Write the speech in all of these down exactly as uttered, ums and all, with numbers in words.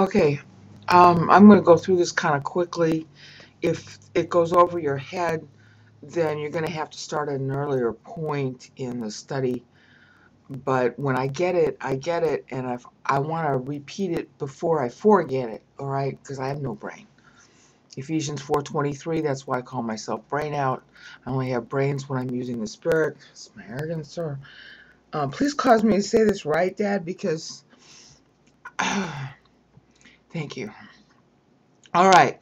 Okay, um, I'm going to go through this kind of quickly. If it goes over your head, then you're going to have to start at an earlier point in the study. But when I get it, I get it, and I've, I want to repeat it before I forget it, all right, because I have no brain. Ephesians four twenty-three, that's why I call myself brain out. I only have brains when I'm using the Spirit. It's my arrogance, sir. Uh, please cause me to say this right, Dad, because... Uh, thank you. All right.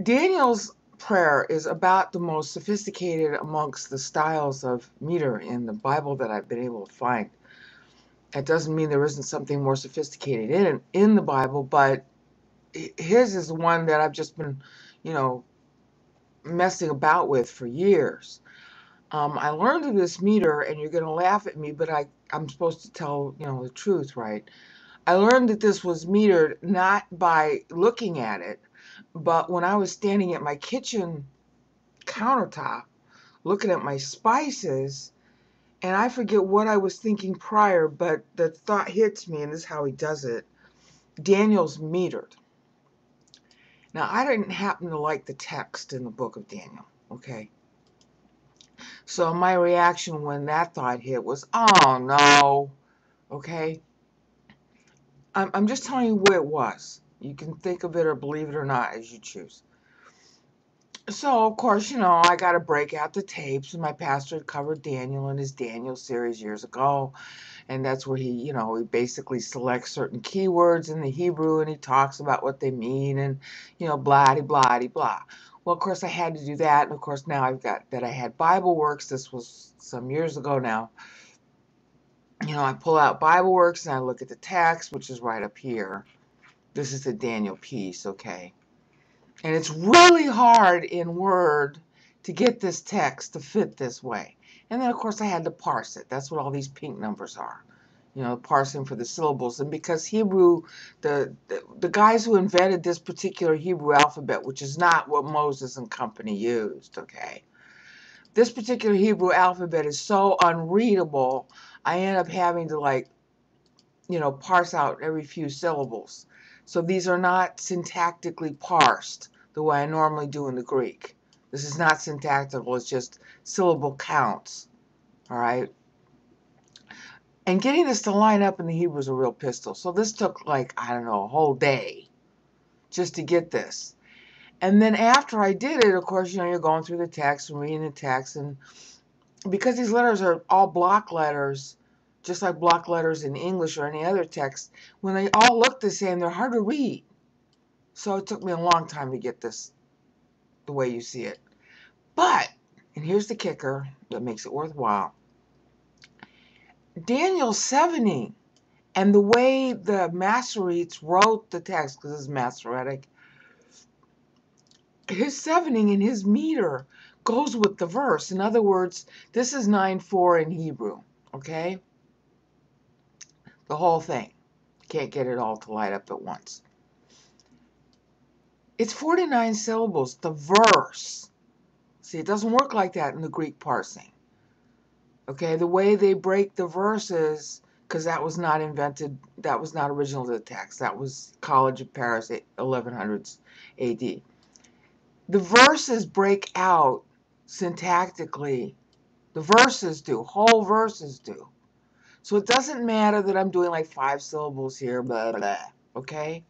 Daniel's prayer is about the most sophisticated amongst the styles of meter in the Bible that I've been able to find. That doesn't mean there isn't something more sophisticated in, in the Bible, but his is the one that I've just been, you know, messing about with for years. Um, I learned of this meter, and you're going to laugh at me, but I, I'm supposed to tell, you know, the truth, right? I learned that this was metered not by looking at it, but when I was standing at my kitchen countertop looking at my spices, and I forget what I was thinking prior, but the thought hits me, and this is how he does it. Daniel's metered. Now, I didn't happen to like the text in the book of Daniel, okay? So my reaction when that thought hit was, oh, no, okay? I'm, I'm just telling you what it was. You can think of it or believe it or not as you choose. So, of course, you know, I got to break out the tapes, and my pastor had covered Daniel in his Daniel series years ago, and that's where he, you know, he basically selects certain keywords in the Hebrew, and he talks about what they mean, and, you know, blah-de-blah-de-blah. Well, of course, I had to do that, and, of course, now I've got that I had Bible Works. This was some years ago now. You know, I pull out Bible Works, and I look at the text, which is right up here. This is the Daniel piece, okay? And it's really hard in Word to get this text to fit this way. And then, of course, I had to parse it. That's what all these pink numbers are, you know, parsing for the syllables. And because Hebrew, the, the, the guys who invented this particular Hebrew alphabet, which is not what Moses and company used, okay, this particular Hebrew alphabet is so unreadable, I end up having to, like, you know, parse out every few syllables. So these are not syntactically parsed the way I normally do in the Greek. This is not syntactical, it's just syllable counts, all right? And getting this to line up in the Hebrew is a real pistol. So this took, like, I don't know, a whole day just to get this. And then after I did it, of course, you know, you're going through the text and reading the text, and because these letters are all block letters, just like block letters in English or any other text, when they all look the same, they're hard to read. So it took me a long time to get this the way you see it. But, and here's the kicker that makes it worthwhile. Daniel seventy, and the way the Masoretes wrote the text, because it's Masoretic, his sevening in his meter goes with the verse. In other words, this is nine four in Hebrew, okay? The whole thing. Can't get it all to light up at once. It's forty-nine syllables, the verse. See, it doesn't work like that in the Greek parsing. Okay, the way they break the verses, because that was not invented, that was not original to the text. That was College of Paris, eleven hundreds A D. The verses break out syntactically. The verses do, whole verses do. So it doesn't matter that I'm doing like five syllables here, blah, blah, okay?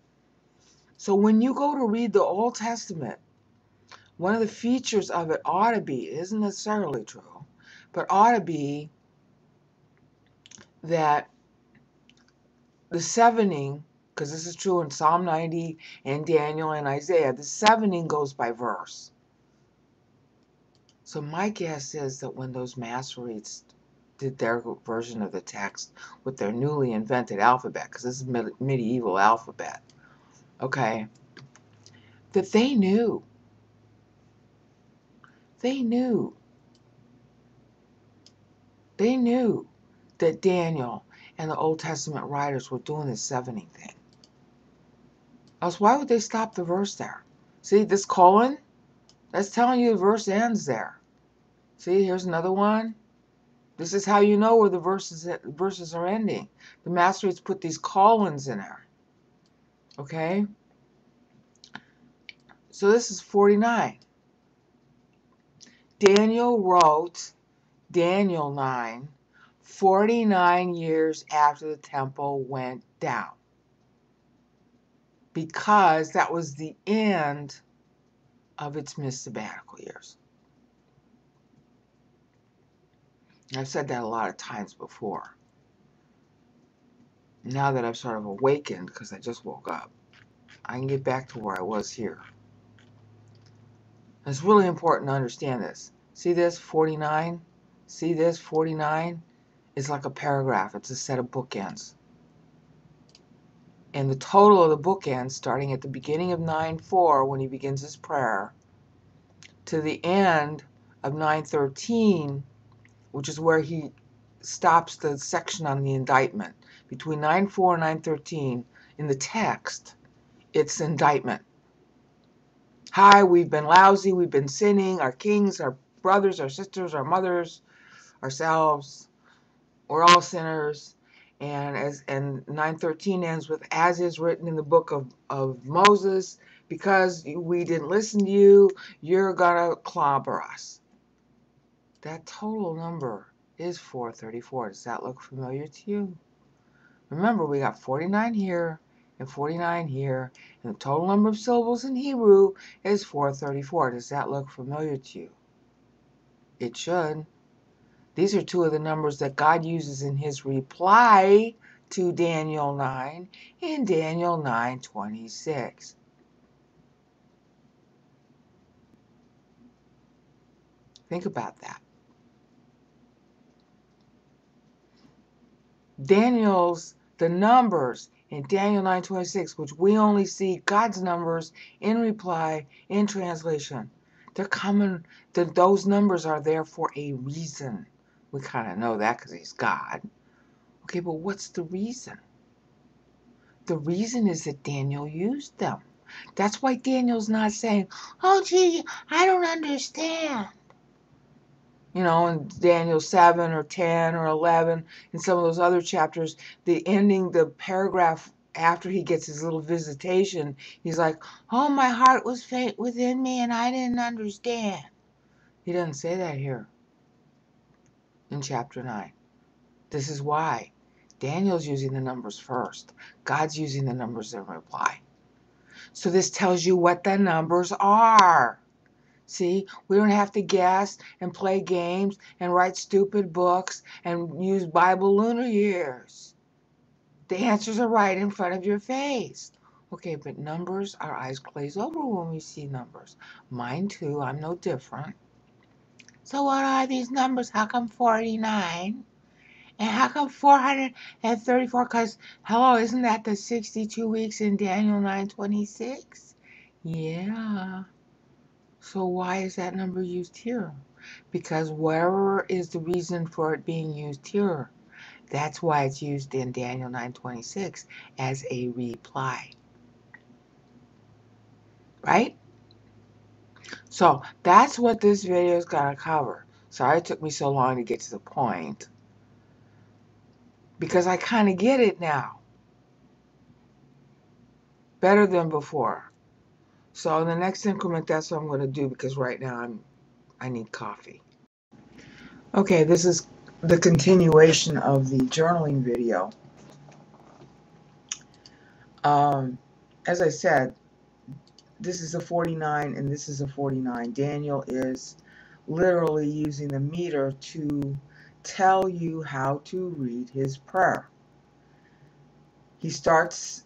So when you go to read the Old Testament, one of the features of it ought to be, it isn't necessarily true, but ought to be that the sevening, because this is true in Psalm ninety and Daniel and Isaiah, the sevening goes by verse. So my guess is that when those Masoretes did their version of the text with their newly invented alphabet, because this is med medieval alphabet, okay, that they knew. They knew. They knew that Daniel and the Old Testament writers were doing this sevening thing. Else, why would they stop the verse there? See, this colon, that's telling you the verse ends there. See, here's another one. This is how you know where the verses, verses are ending. The Masoretes put these colons in there. Okay? So this is forty-nine. Daniel wrote Daniel nine forty-nine years after the temple went down, because that was the end of its missed sabbatical years. I've said that a lot of times before. Now that I've sort of awakened, because I just woke up, I can get back to where I was here. It's really important to understand this. See this, forty-nine? See this, forty-nine? It's like a paragraph. It's a set of bookends. And the total of the bookends, starting at the beginning of nine four, when he begins his prayer, to the end of nine thirteen, which is where he stops the section on the indictment. Between nine four and nine thirteen, in the text, it's indictment. Hi, we've been lousy, we've been sinning, our kings, our brothers, our sisters, our mothers, ourselves, we're all sinners. And as and nine thirteen ends with, as is written in the book of, of Moses, because we didn't listen to you, you're going to clobber us. That total number is four thirty-four. Does that look familiar to you? Remember, we got forty-nine here and forty-nine here, and the total number of syllables in Hebrew is four thirty-four. Does that look familiar to you? It should. These are two of the numbers that God uses in his reply to Daniel nine in Daniel nine twenty-six. Think about that. Daniel's, the numbers in Daniel nine twenty-six, which we only see God's numbers in reply, in translation. They're common, that those numbers are there for a reason. We kind of know that because he's God. Okay, but what's the reason? The reason is that Daniel used them. That's why Daniel's not saying, oh, gee, I don't understand. You know, in Daniel seven or ten or eleven, in some of those other chapters, the ending, the paragraph after he gets his little visitation, he's like, oh, my heart was faint within me and I didn't understand. He doesn't say that here in chapter nine. This is why Daniel's using the numbers first. God's using the numbers in reply. So this tells you what the numbers are. See, we don't have to guess and play games and write stupid books and use Bible lunar years. The answers are right in front of your face. Okay, but numbers, our eyes glaze over when we see numbers. Mine too, I'm no different. So what are these numbers? How come forty-nine? And how come four hundred thirty-four? Because, hello, isn't that the sixty-two weeks in Daniel nine twenty-six? Yeah. So why is that number used here? Because wherever is the reason for it being used here, that's why it's used in Daniel nine twenty-six as a reply. Right? So that's what this video is going to cover. Sorry it took me so long to get to the point, because I kind of get it now. Better than before. So in the next increment, that's what I'm going to do, because right now I'm, I need coffee. Okay, this is the continuation of the journaling video. Um, as I said, this is a forty-nine and this is a forty-nine. Daniel is literally using the meter to tell you how to read his prayer. He starts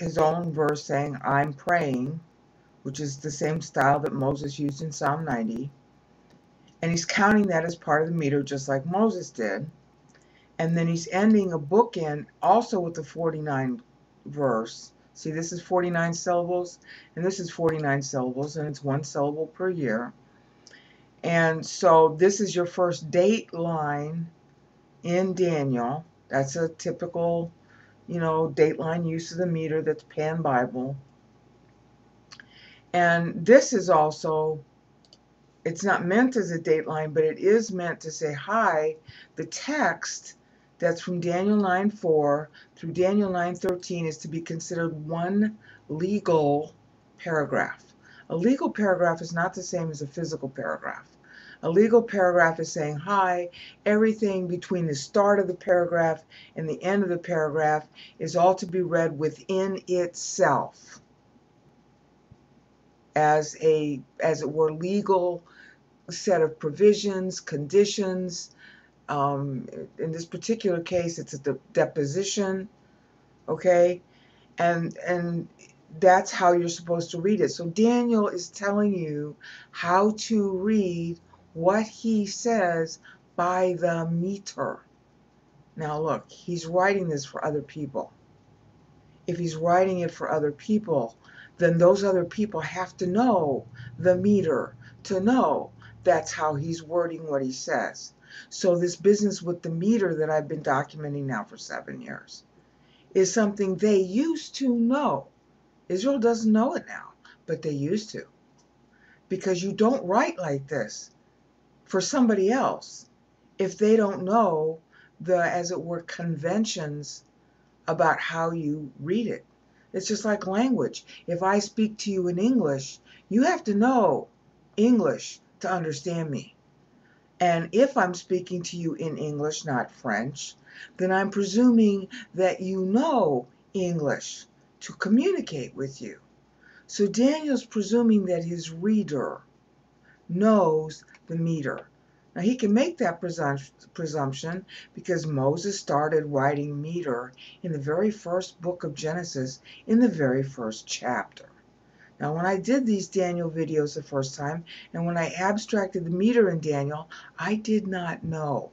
his own verse saying, I'm praying, which is the same style that Moses used in Psalm ninety. And he's counting that as part of the meter, just like Moses did. And then he's ending a bookend also with the forty-nine verse. See, this is forty-nine syllables, and this is forty-nine syllables, and it's one syllable per year. And so this is your first date line in Daniel. That's a typical, you know, date line use of the meter that's Pan Bible. And this is also, it's not meant as a dateline, but it is meant to say, hi, the text That's from Daniel nine four through Daniel nine thirteen is to be considered one legal paragraph. A legal paragraph is not the same as a physical paragraph. A legal paragraph is saying, hi, everything between the start of the paragraph and the end of the paragraph is all to be read within itself as a, as it were, legal set of provisions, conditions. Um, in this particular case, it's a de deposition, okay? And, and that's how you're supposed to read it. So Daniel is telling you how to read what he says by the meter. Now look, he's writing this for other people. If he's writing it for other people, then those other people have to know the meter, to know that's how he's wording what he says. So this business with the meter that I've been documenting now for seven years is something they used to know. Israel doesn't know it now, but they used to. Because you don't write like this for somebody else if they don't know the, as it were, conventions about how you read it. It's just like language. If I speak to you in English, you have to know English to understand me. And if I'm speaking to you in English, not French, then I'm presuming that you know English to communicate with you. So Daniel's presuming that his reader knows the meter. Now he can make that presumption because Moses started writing meter in the very first book of Genesis, in the very first chapter. Now when I did these Daniel videos the first time, and when I abstracted the meter in Daniel, I did not know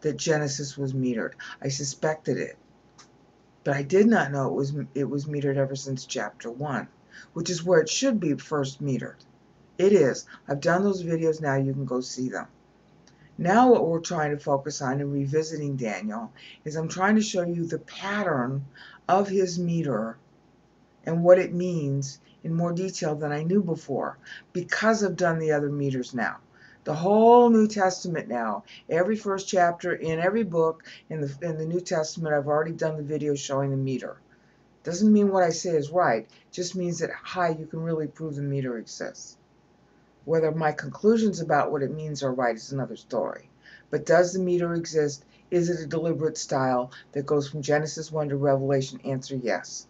that Genesis was metered. I suspected it. But I did not know it was, it was metered ever since chapter one, which is where it should be first metered. It is. I've done those videos now. You can go see them. Now what we're trying to focus on in revisiting Daniel is I'm trying to show you the pattern of his meter and what it means in more detail than I knew before because I've done the other meters now. The whole New Testament now, every first chapter in every book in the, in the New Testament, I've already done the video showing the meter. Doesn't mean what I say is right, just means that, hi, you can really prove the meter exists. Whether my conclusions about what it means are right is another story. But does the meter exist? Is it a deliberate style that goes from Genesis one to Revelation? Answer, yes.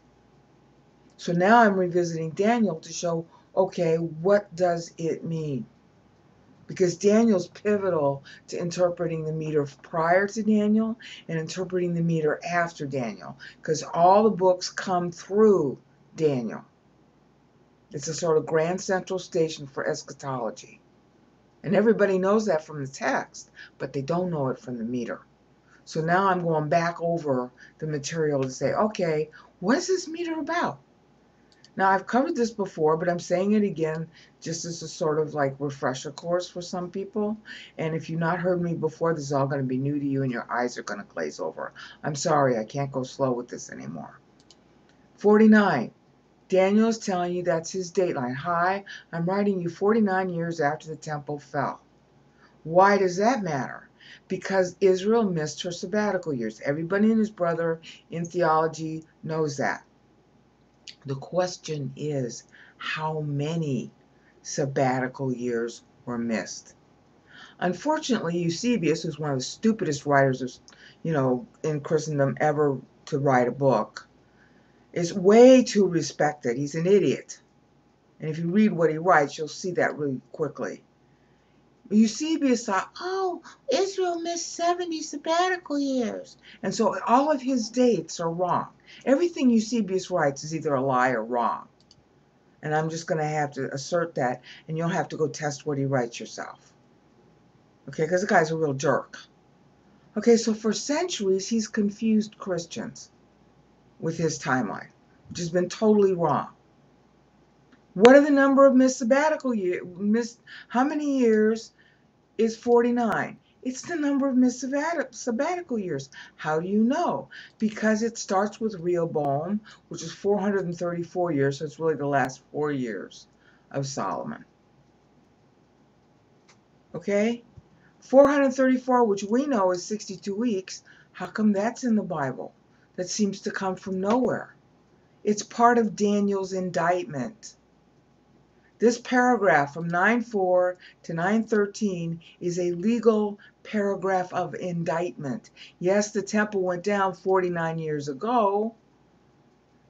So now I'm revisiting Daniel to show, okay, what does it mean? Because Daniel's pivotal to interpreting the meter prior to Daniel and interpreting the meter after Daniel, because all the books come through Daniel. It's a sort of grand central station for eschatology. And everybody knows that from the text, but they don't know it from the meter. So now I'm going back over the material to say, okay, what is this meter about? Now, I've covered this before, but I'm saying it again just as a sort of like refresher course for some people. And if you've not heard me before, this is all going to be new to you and your eyes are going to glaze over. I'm sorry, I can't go slow with this anymore. forty-nine. Daniel is telling you that's his dateline. Hi, I'm writing you forty-nine years after the temple fell. Why does that matter? Because Israel missed her sabbatical years. Everybody and his brother in theology knows that. The question is, how many sabbatical years were missed? Unfortunately, Eusebius, who's one of the stupidest writers of, you know, in Christendom ever to write a book, is way too respected. He's an idiot. And if you read what he writes, you'll see that really quickly. Eusebius thought, oh, Israel missed seventy sabbatical years. And so all of his dates are wrong. Everything Eusebius writes is either a lie or wrong. And I'm just going to have to assert that, and you'll have to go test what he writes yourself. Okay, because the guy's a real jerk. Okay, so for centuries, he's confused Christians with his timeline, which has been totally wrong. What are the number of missed sabbatical years? Missed, how many years is forty-nine? It's the number of missed sabbatical years. How do you know? Because it starts with Rehoboam, which is four hundred thirty-four years, so it's really the last four years of Solomon. Okay? four hundred thirty-four, which we know is sixty-two weeks. How come that's in the Bible? That seems to come from nowhere. It's part of Daniel's indictment. This paragraph from nine four to nine thirteen is a legal paragraph of indictment. Yes, the temple went down forty-nine years ago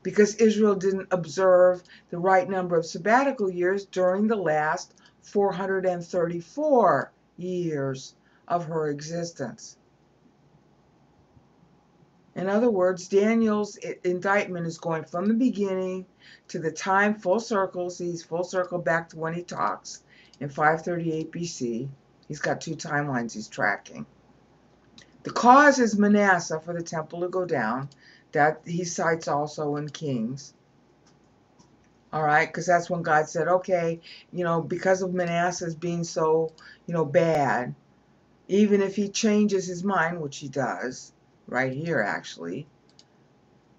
because Israel didn't observe the right number of sabbatical years during the last four hundred thirty-four years of her existence. In other words, Daniel's indictment is going from the beginning to the time full circle. See, he's full circle back to when he talks in five thirty-eight B C. He's got two timelines he's tracking. The cause is Manasseh for the temple to go down. That he cites also in Kings. All right, because that's when God said, okay, you know, because of Manasseh's being so, you know, bad, even if he changes his mind, which he does, right here actually,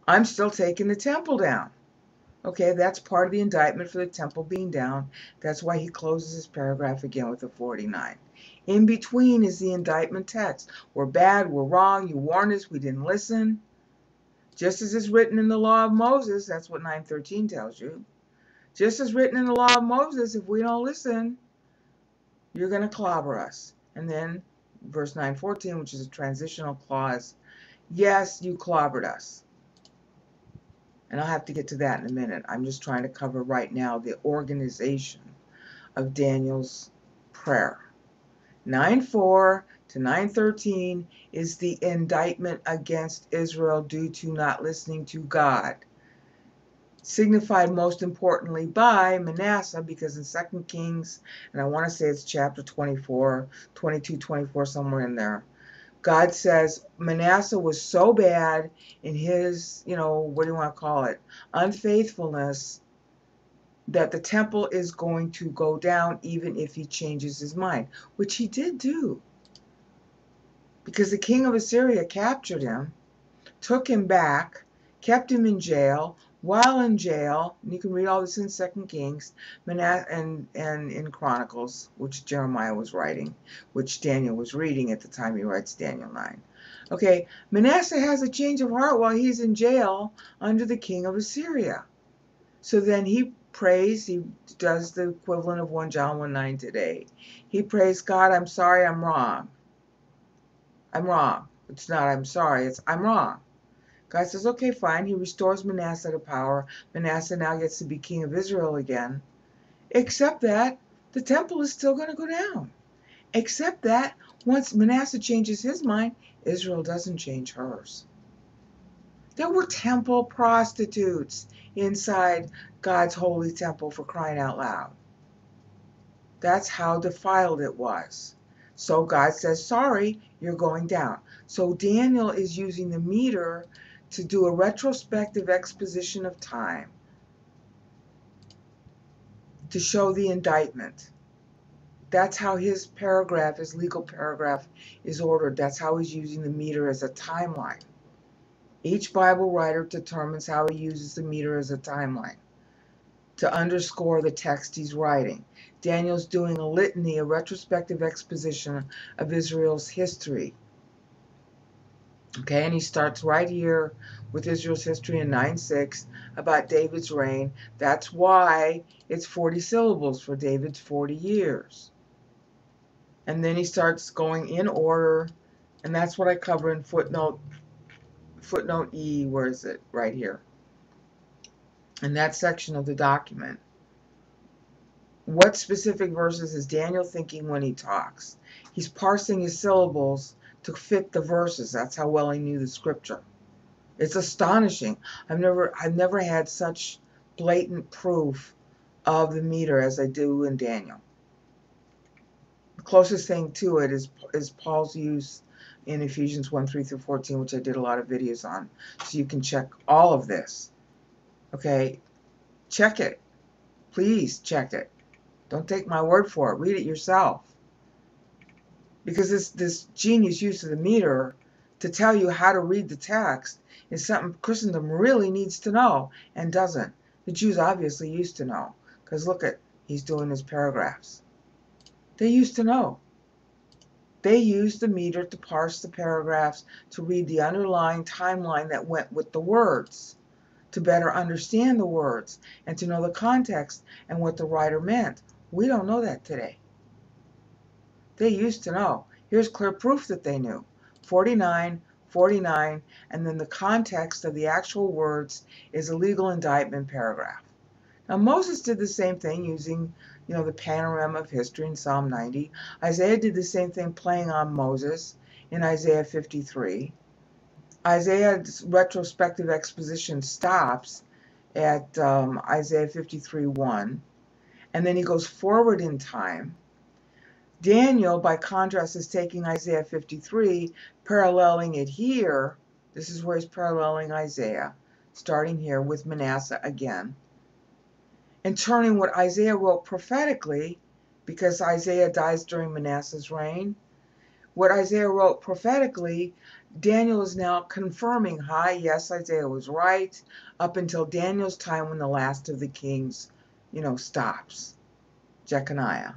I'm still taking the temple down. Okay, that's part of the indictment for the temple being down. That's why he closes his paragraph again with a forty-nine. In between is the indictment text. We're bad, we're wrong, you warned us, we didn't listen. Just as is written in the law of Moses, that's what nine thirteen tells you. Just as written in the law of Moses, if we don't listen, you're going to clobber us. And then verse nine fourteen, which is a transitional clause, yes, you clobbered us. And I'll have to get to that in a minute. I'm just trying to cover right now the organization of Daniel's prayer. nine four to nine thirteen is the indictment against Israel due to not listening to God, signified most importantly by Manasseh, because in Second Kings, and I want to say it's chapter twenty-four, twenty-two, twenty-four, somewhere in there, God says Manasseh was so bad in his, you know, what do you want to call it, unfaithfulness, that the temple is going to go down even if he changes his mind, which he did do. Because the king of Assyria captured him, took him back, kept him in jail. While in jail, and you can read all this in Second Kings Manasseh, and, and in Chronicles, which Jeremiah was writing, which Daniel was reading at the time he writes Daniel nine. Okay, Manasseh has a change of heart while he's in jail under the king of Assyria. So then he prays, he does the equivalent of First John one nine today. He prays, God, I'm sorry, I'm wrong. I'm wrong. It's not I'm sorry, it's I'm wrong. God says, okay, fine. He restores Manasseh to power. Manasseh now gets to be king of Israel again. Except that the temple is still going to go down. Except that once Manasseh changes his mind, Israel doesn't change hers. There were temple prostitutes inside God's holy temple, for crying out loud. That's how defiled it was. So God says, sorry, you're going down. So Daniel is using the meter to do a retrospective exposition of time to show the indictment. That's how his paragraph, his legal paragraph, is ordered. That's how he's using the meter as a timeline. Each Bible writer determines how he uses the meter as a timeline to underscore the text he's writing. Daniel's doing a litany, a retrospective exposition of Israel's history. Okay, and he starts right here with Israel's history in nine six about David's reign. That's why it's forty syllables for David's forty years. And then he starts going in order, and that's what I cover in footnote footnote E, where is it? Right here. In that section of the document. What specific verses is Daniel thinking when he talks? He's parsing his syllables to fit the verses. That's how well he knew the scripture. It's astonishing. I've never, I've never had such blatant proof of the meter as I do in Daniel. The closest thing to it is, is Paul's use in Ephesians one, three through fourteen, which I did a lot of videos on. So you can check all of this. Okay, check it. Please check it. Don't take my word for it. Read it yourself. Because this, this genius use of the meter to tell you how to read the text is something Christendom really needs to know and doesn't. The Jews obviously used to know, because look at, he's doing his paragraphs. They used to know. They used the meter to parse the paragraphs, to read the underlying timeline that went with the words, to better understand the words, and to know the context and what the writer meant. We don't know that today. They used to know. Here's clear proof that they knew. forty-nine, forty-nine, and then the context of the actual words is a legal indictment paragraph. Now Moses did the same thing using, you know, the panorama of history in Psalm ninety. Isaiah did the same thing playing on Moses in Isaiah fifty-three. Isaiah's retrospective exposition stops at um, Isaiah fifty-three, one, and then he goes forward in time. Daniel, by contrast, is taking Isaiah fifty-three, paralleling it here. This is where he's paralleling Isaiah, starting here with Manasseh again, and turning what Isaiah wrote prophetically, because Isaiah dies during Manasseh's reign, what Isaiah wrote prophetically, Daniel is now confirming, hi, yes, Isaiah was right, up until Daniel's time when the last of the kings, you know, stops, Jeconiah.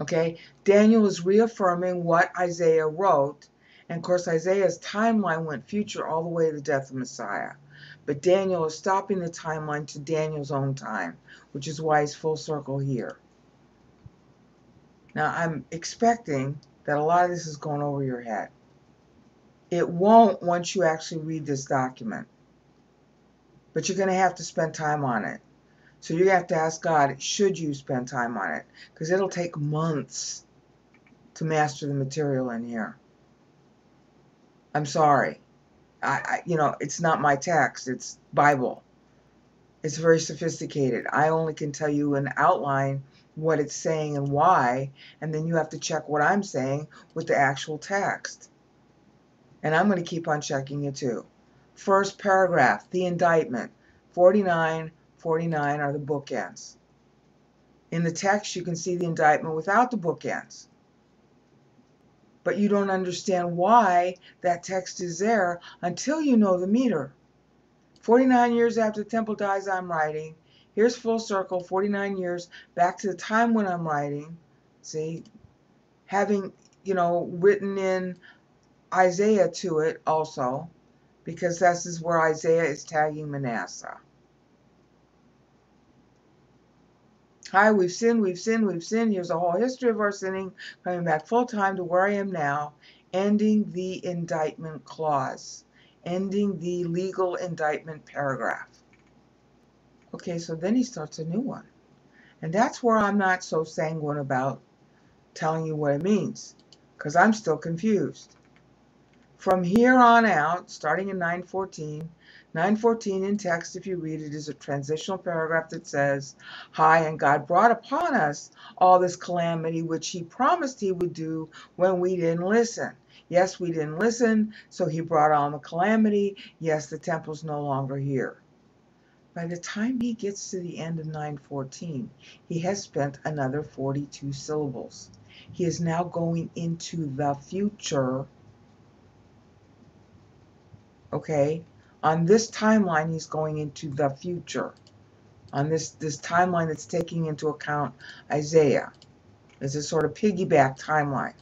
Okay, Daniel is reaffirming what Isaiah wrote, and of course Isaiah's timeline went future all the way to the death of Messiah. But Daniel is stopping the timeline to Daniel's own time, which is why he's full circle here. Now, I'm expecting that a lot of this is going over your head. It won't once you actually read this document. But you're going to have to spend time on it. So you have to ask God, should you spend time on it? Because it'll take months to master the material in here. I'm sorry. I, you know, it's not my text, it's Bible. It's very sophisticated. I only can tell you an outline, what it's saying and why, and then you have to check what I'm saying with the actual text. And I'm going to keep on checking it too. First paragraph, the indictment. forty-nine, forty-nine are the bookends. In the text, you can see the indictment without the bookends. But you don't understand why that text is there until you know the meter. forty-nine years after the temple dies, I'm writing. Here's full circle, forty-nine years back to the time when I'm writing. See, having, you know, written in Isaiah to it also, because this is where Isaiah is tagging Manasseh. Hi, we've sinned, we've sinned, we've sinned. Here's a whole history of our sinning, coming back full time to where I am now, ending the indictment clause, ending the legal indictment paragraph. Okay, so then he starts a new one. And that's where I'm not so sanguine about telling you what it means, because I'm still confused. From here on out, starting in nine fourteen, nine fourteen in text, if you read it, is a transitional paragraph that says, hi, and God brought upon us all this calamity which he promised he would do when we didn't listen. Yes, we didn't listen, so he brought on the calamity. Yes, the temple's no longer here. By the time he gets to the end of nine fourteen, he has spent another forty-two syllables. He is now going into the future. Okay? On this timeline, he's going into the future. On this, this timeline that's taking into account Isaiah. It's a sort of piggyback timeline.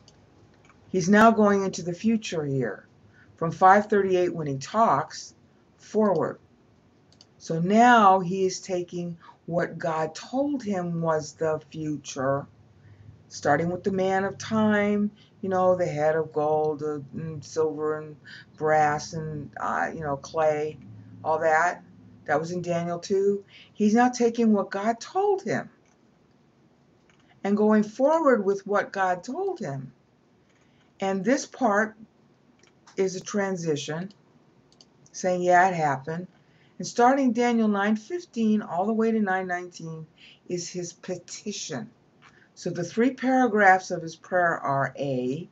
He's now going into the future here. From five thirty-eight when he talks, forward. So now he is taking what God told him was the future. Starting with the man of time, you know, the head of gold and silver and brass and, uh, you know, clay, all that. That was in Daniel two. He's now taking what God told him and going forward with what God told him. And this part is a transition, saying, yeah, it happened. And starting Daniel nine fifteen all the way to nine nineteen is his petition. So the three paragraphs of his prayer are A,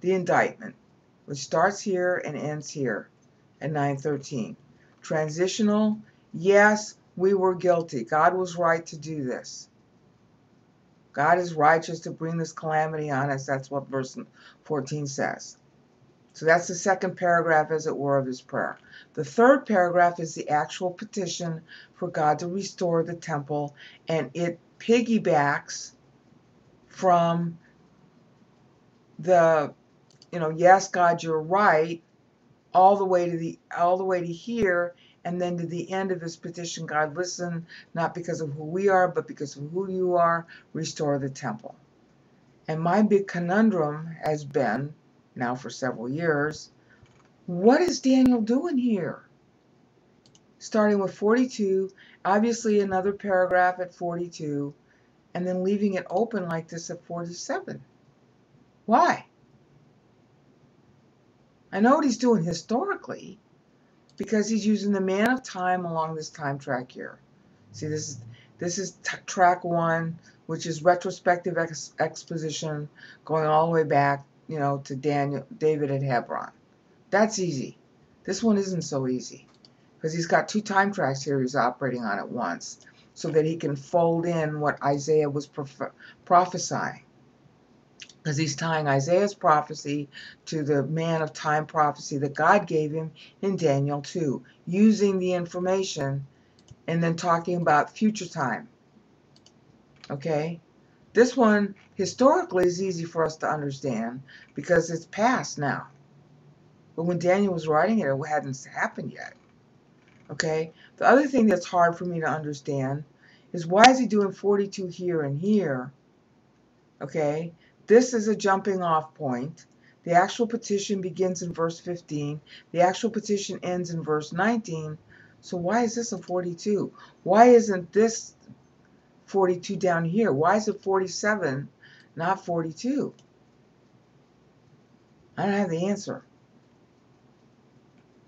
the indictment, which starts here and ends here at nine thirteen. Transitional, yes, we were guilty. God was right to do this. God is righteous to bring this calamity on us. That's what verse fourteen says. So that's the second paragraph, as it were, of his prayer. The third paragraph is the actual petition for God to restore the temple, and it piggybacks from the, you know, yes, God, you're right, all the way to the all the way to here, and then to the end of his petition, God, listen, not because of who we are, but because of who you are, restore the temple. And my big conundrum has been, now for several years, what is Daniel doing here? Starting with forty-two, obviously another paragraph at forty-two, and then leaving it open like this at forty-seven. Why? I know what he's doing historically, because he's using the man of time along this time track here. See, this is, this is t track one, which is retrospective ex exposition going all the way back, you know, to Daniel, David at Hebron. That's easy. This one isn't so easy, because he's got two time tracks here he's operating on at once, so that he can fold in what Isaiah was prophesying. Because he's tying Isaiah's prophecy to the man of time prophecy that God gave him in Daniel two, using the information and then talking about future time. Okay? This one, historically, is easy for us to understand because it's past now. But when Daniel was writing it, it hadn't happened yet. Okay, the other thing that's hard for me to understand is why is he doing forty-two here and here? Okay, this is a jumping off point. The actual petition begins in verse fifteen. The actual petition ends in verse nineteen. So why is this a forty-two? Why isn't this forty-two down here? Why is it forty-seven, not forty-two? I don't have the answer.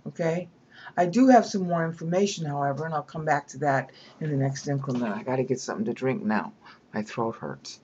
Okay. I do have some more information, however, and I'll come back to that in the next increment. I got to get something to drink now. My throat hurts.